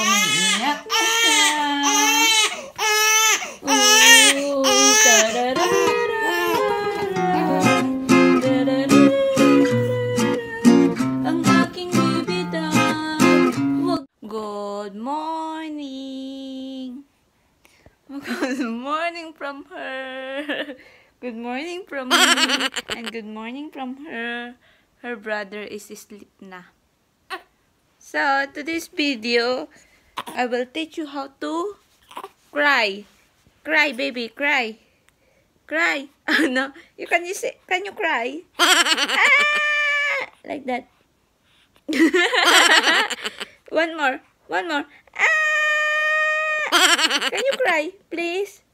Yep. Ang aking bibita. Good morning. Good morning from her. Good morning from me. And good morning from her. Her brother is asleep na. So, today's video, I will teach you how to cry. Cry, baby, cry. Cry. Oh, no. Can you cry? Ah! Like that. One more. One more. Ah! Can you cry, please?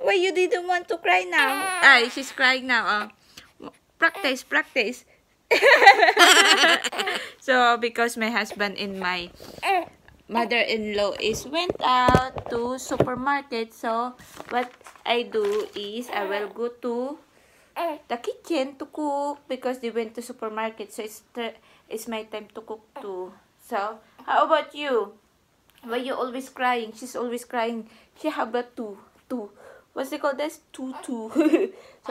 Why you didn't want to cry now? Ah, she's crying now. Practice, practice. So, because my husband and my mother-in-law went out to supermarket, so what I do is I will go to the kitchen to cook because they went to supermarket, so it's my time to cook too. So, how about you? Why you always crying? She's always crying. She have a two. What's it called? That's two. So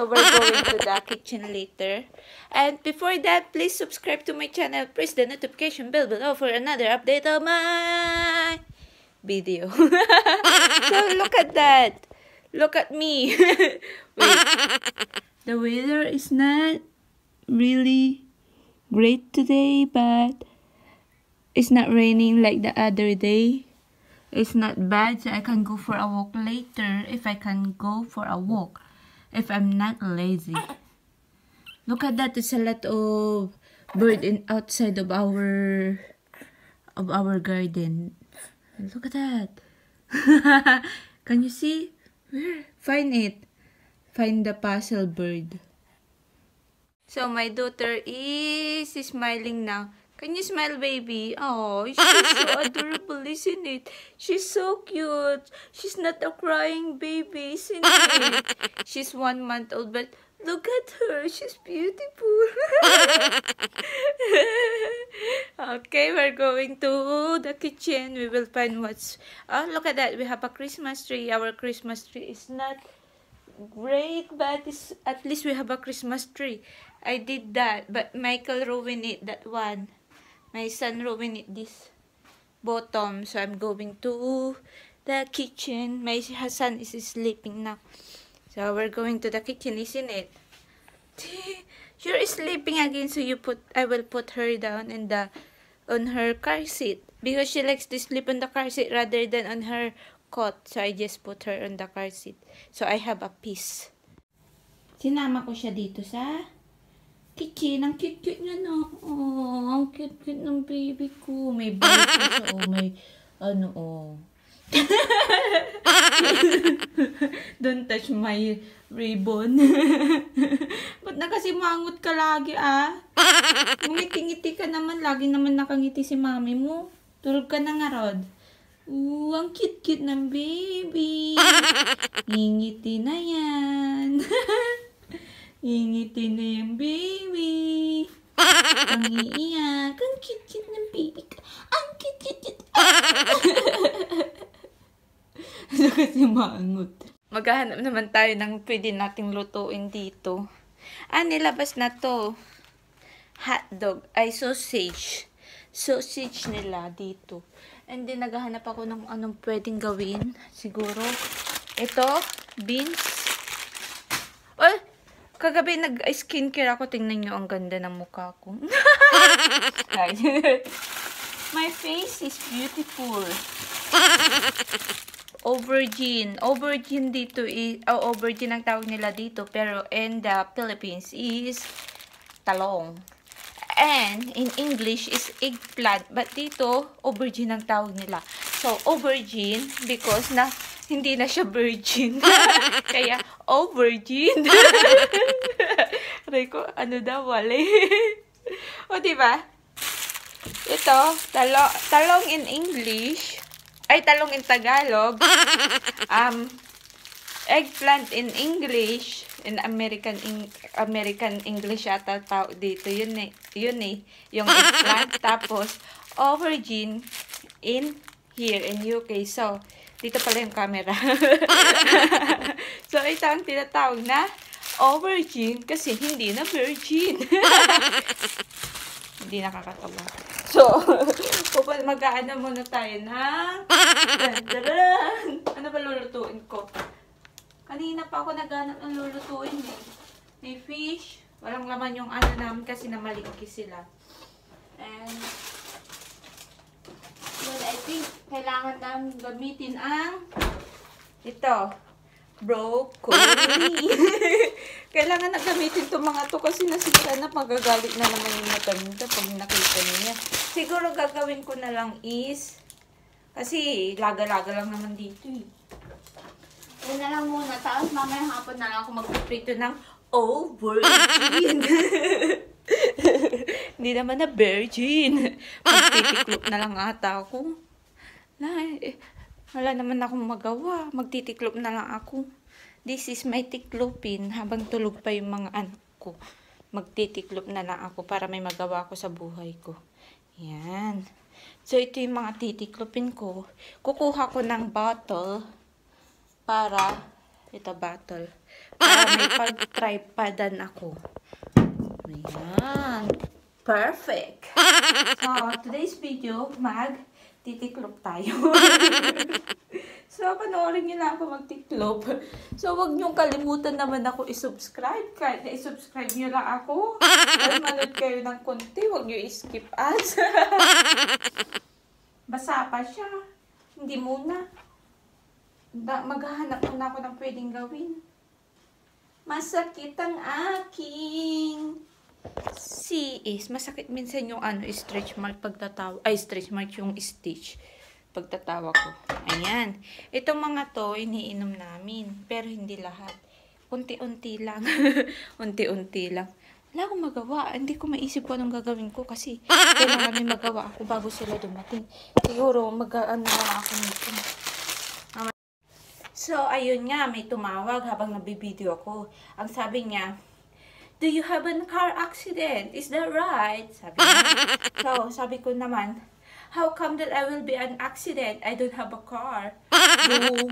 we're going to the kitchen later. And before that, please subscribe to my channel. Press the notification bell below for another update of my video. So look at that. Look at me. Wait. The weather is not really great today, but it's not raining like the other day. It's not bad, so I can go for a walk later if I can go for a walk. If I'm not lazy. Look at that, it's a lot of bird outside of our garden. Look at that. Can you see? Where? Find it. Find the puzzle bird. So my daughter is smiling now. Can you smile, baby? Oh, she's so adorable, isn't it? She's so cute. She's not a crying baby, isn't it? She's 1 month old, but look at her. She's beautiful. Okay, we're going to the kitchen. We will find what's... Oh, look at that. We have a Christmas tree. Our Christmas tree is not great, but it's... at least we have a Christmas tree. I did that, but Michael ruined it, that one. My son ruined it, this bottom. So I'm going to the kitchen. My son is sleeping now. So we're going to the kitchen, isn't it? You're sleeping again, so I will put her down in on her car seat. Because she likes to sleep on the car seat rather than on her cot. So I just put her on the car seat. So I have a piece. Sinama ko siya dito sa kitchen. Ang cute-cute niya, no? Oh, ang cute-cute ng baby ko. May bike siya. Oh, may ano, oh. Don't touch my ribbon. Ba't na kasi mangot ka lagi, ah? Ngiti-ngiti ka naman. Lagi naman nakangiti si mami mo. Tulog ka na nga, Rod. Ooh, ang cute-cute ng baby. Ngingiti na yan. Ngingiti na yung baby. Ang iiyak. Ang cute-cute ng baby ka. Ang cute-cute. Ano kasi maangot. Maghahanap naman tayo ng pwede nating lutuin dito. Ah, nilabas na to. Hotdog. Ay, sausage. Sausage nila dito. And then, naghahanap ako ng anong pwedeng gawin. Siguro. Ito, beans. Oh! Kagabi, nag-skincare ako. Tingnan nyo, ang ganda ng mukha ko. My face is beautiful. Aubergine. Aubergine dito is... Oh, aubergine ang tawag nila dito. Pero in the Philippines is talong. And in English is eggplant. But dito, aubergine ang tawag nila. So, aubergine because na... Hindi na siya virgin. Kaya, oh, virgin. Aray ko, ano daw, wale. O, diba? Ito, talong in English. Ay, talong in Tagalog. Eggplant in English. In American English yata tao dito. Yun eh. Yung eggplant. Tapos, aubergine in here in UK. So, dito pala yung camera. So, ito ang tinatawag na aubergine kasi hindi na virgin. Hindi nakakatawa. So, mag-aano muna tayo ng ano ba lulutuin ko? Kanina pa ako naghanap ng lulutuin eh. May fish. Walang laman yung ano namin kasi namalingki sila. And, well, I think kailangan namin gamitin ang ito. Broccoli. Kailangan na gamitin itong mga to kasi nasita na magagalit na naman yung matamita pag nakita niya. Siguro gagawin ko na lang is kasi laga-laga lang naman dito eh. Yan na lang muna. Tapos mamaya hapon na lang ako magpiprito ng aubergine. Hindi naman na virgin. Magtitiklop na lang ata ako. Wala naman akong magawa. Magtitiklop na lang ako. This is my tiklopin. Habang tulog pa yung mga anak ko. Magtitiklop na lang ako para may magawa ko sa buhay ko. Yan. So, ito yung mga titiklopin ko. Kukuha ko ng bottle para, ito bottle, para may pag-tripadan ako. Ayan. Perfect. So, today's video, titiklop tayo. So, panoorin nyo lang ako magtiklop. So, wag nyong kalimutan naman ako i-subscribe. Kahit na-subscribe nyo lang ako. Kahit manood kayo ng konti, wag nyo i-skip ads. Basa pa siya. Hindi muna. Maghahanap muna ako ng pwedeng gawin. Masakit ang aking... Masakit minsan yung ano, stretch mark pagtatawa. Ay, stretch mark yung stitch pagtatawa ko. Ayan. Itong mga to, iniinom namin. Pero hindi lahat. Unti-unti lang. Unti-unti lang. Wala akong magawa. Hindi ko maisip kung anong gagawin ko kasi kailangan may magawa ako bago sila dumating. Siguro, mag-ano lang ako nito. So, ayun nga. May tumawag habang nabibideo ako. Ang sabi niya, "Do you have a car accident? Is that right?" Sabi niya. So, sabi ko naman, "How come that I will be an accident? I don't have a car." Boom!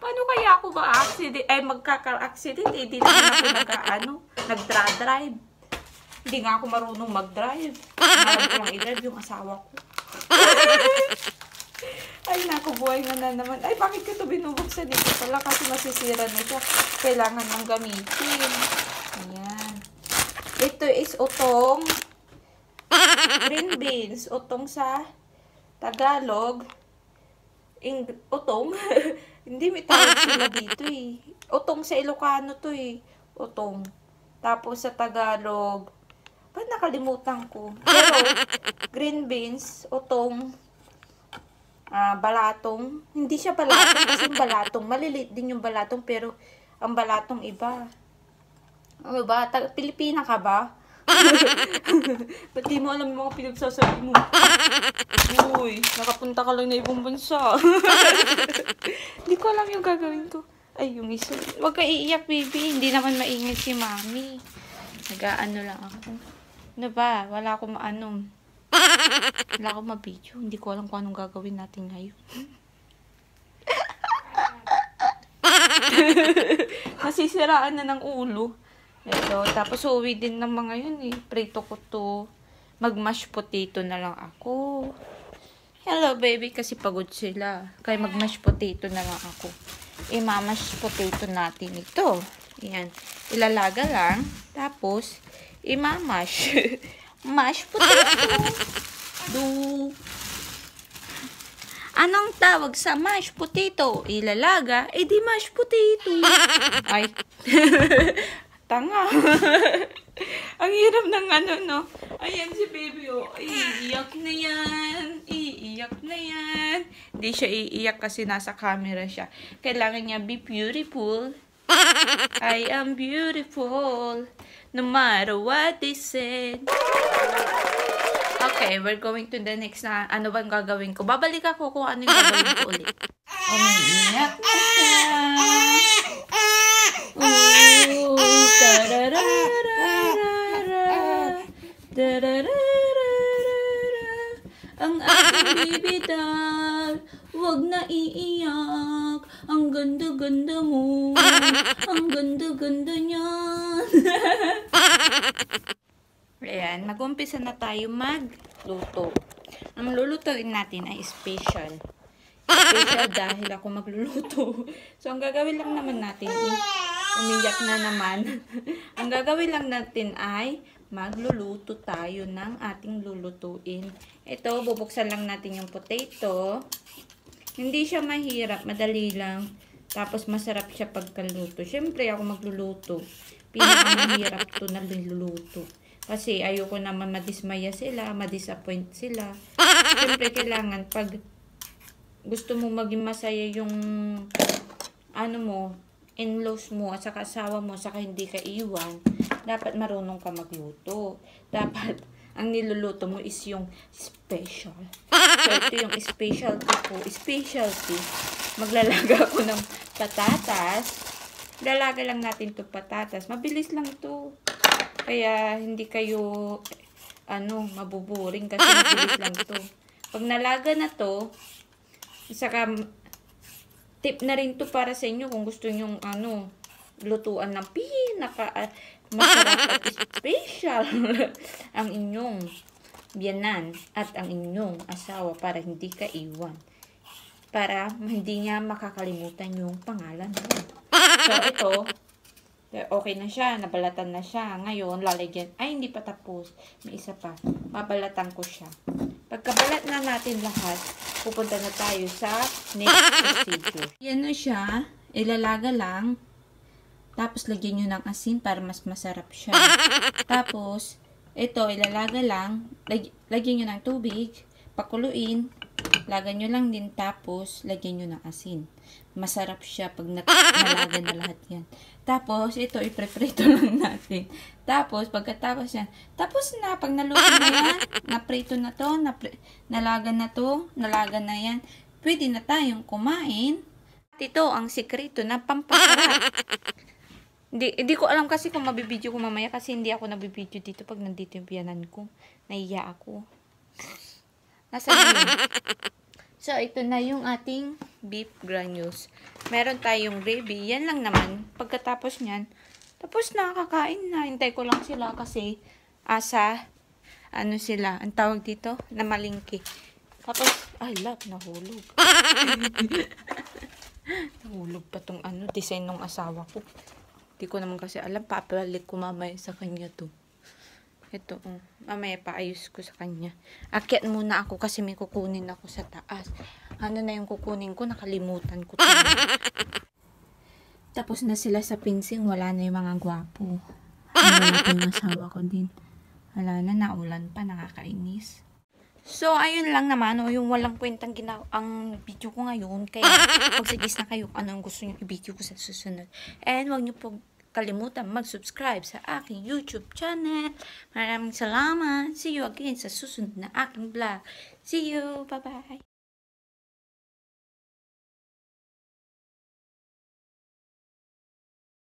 Paano kaya ako ba accident? Ay, magka-car accident? Eh, di naman ako nag-drive. Hindi nga ako marunong mag-drive. Marunong ko lang i-drive yung asawa ko. Ay, naku, buhay nga na naman. Ay, bakit ko ito binubuksan dito pala? Kasi masisira na siya. Kailangan ng gamitin. Ayan. Ito is utong green beans. Utong sa Tagalog. Utong. Hindi, may tawag sila dito eh. Utong sa Ilocano to eh. Utong. Tapos sa Tagalog. Ba't nakalimutan ko? Pero, green beans, utong, balatong. Hindi siya balatong kasi balatong. Malilit din yung balatong pero ang balatong iba. Ano ba? Pilipina ka ba? Pati mo alam yung mga pinagsasabi mo. Uy, nakapunta ka lang na ibang bansa. Hindi ko alam yung gagawin ko. Ay, yung isa. Huwag ka iiyak, baby. Hindi naman maingay si mami. Nag-aano lang ako. Ano ba? Wala akong maanong. Wala akong mabidyo. Hindi ko alam kung anong gagawin natin ngayon. Nasisiraan na ng ulo. Ito. Tapos uwi din ng mga yun eh. Prito ko to. Mag-mash potato na lang ako. Hello baby. Kasi pagod sila. Kaya mag-mash potato na lang ako. I-mamash potato natin ito. Ayan. Ilalaga lang. Tapos i-mamash. Mashed potato. Do. Anong tawag sa mashed potato? Ilalaga, eh di mashed potato. Ay. Tanga. Ang hirap ng ano, no? Ayan si baby, oh. Iiyak na yan. Iiyak na yan. Hindi siya iiyak kasi nasa camera siya. Kailangan niya be beautiful. I am beautiful. No matter what they said. Okay, we're going to the next na ano bang gagawin ko. Babalik ako kung ano yung gagawin ko ulit. Umiiyak na siya. Ooh, tararararara. Tararararara. ang aking bibital. Huwag na iiyak, ang ganda-ganda mo, ang ganda-ganda niyan. Ayan, mag-umpisa na tayo magluto. Ang lulutuin natin ay special. Special dahil ako magluluto. So, ang gagawin lang naman natin, umiyak na naman. Ang gagawin lang natin ay magluluto tayo ng ating lulutuin. Ito, bubuksan lang natin yung potato. Hindi siya mahirap, madali lang. Tapos, masarap siya pagkaluto. Siyempre, ako magluluto. Pinakamahirap to na luluto. Kasi ayoko naman madismaya sila, madisappoint sila. Siyempre, kailangan pag gusto mo maging masaya yung ano mo, in-laws mo, at saka asawa mo, saka hindi ka iwan, dapat marunong ka magluto. Dapat ang niluluto mo is yung special. So, ito yung specialty ko. Specialty. Maglalaga ako ng patatas. Lalaga lang natin to patatas. Mabilis lang to. Kaya hindi kayo ano, mabuboring kasi mabilis lang to. Pag nalaga na to, saka tip na rin to para sa inyo kung gusto niyo ano, lutuan ng pinaka masarap at special ang inyong biyanan at ang inyong asawa para hindi ka iwan. Para hindi niya makakalimutan yung pangalan mo. So ito, okay na siya, nabalatan na siya. Ngayon, lalagyan. Ay, hindi pa tapos. May isa pa. Mabalatan ko siya. Pagkabalat na natin lahat, pupunta na tayo sa next procedure. Yan na siya. Ilalaga lang. Tapos, lagyan nyo ng asin para mas masarap siya. Tapos, ito, ilalaga lang. Lagyan nyo ng tubig. Pakuluin. Lagan nyo lang din. Tapos, lagyan nyo ng asin. Masarap siya pag nalaga na lahat yan. Tapos, ito, ipreprito lang natin. Tapos, pagkatapos yan, tapos na, pag naluto na yan, naprito na to, nalaga na to, nalaga na yan, pwede na tayong kumain. At ito, ang sikrito na pampasarap. Hindi ko alam kasi kung mabibidyo ko mamaya kasi hindi ako nabibidyo dito pag nandito yung piyanan ko. Naiya ako. Nasa yun. So, ito na yung ating beef granules. Meron tayong gravy. Yan lang naman. Pagkatapos nyan, tapos na, kakain na. Hintay ko lang sila kasi asa, ano sila, ang tawag dito, na malingki. Tapos, ay, love, nahulog. Nahulog pa tong ano, design ng asawa ko. Hindi ko naman kasi alam, papalit ko mamaya sa kanya to. Ito, mamaya paayos ko sa kanya. Akyat muna ako kasi may kukunin ako sa taas. Ano na yung kukunin ko? Nakalimutan ko. Tapos na sila sa pinsing. Wala na yung mga gwapo. Wala na yung asawa ko din. Wala na, naulan pa. Nakakainis. So, ayun lang naman. O, yung walang kwentang ang video ko ngayon. Kaya, magsuggest na kayo ano ang gusto nyo i-video ko sa susunod. And, wag nyo po kalimutan mag-subscribe sa aking YouTube channel. Maraming salamat. See you again sa susunod na aking vlog. See you. Bye-bye.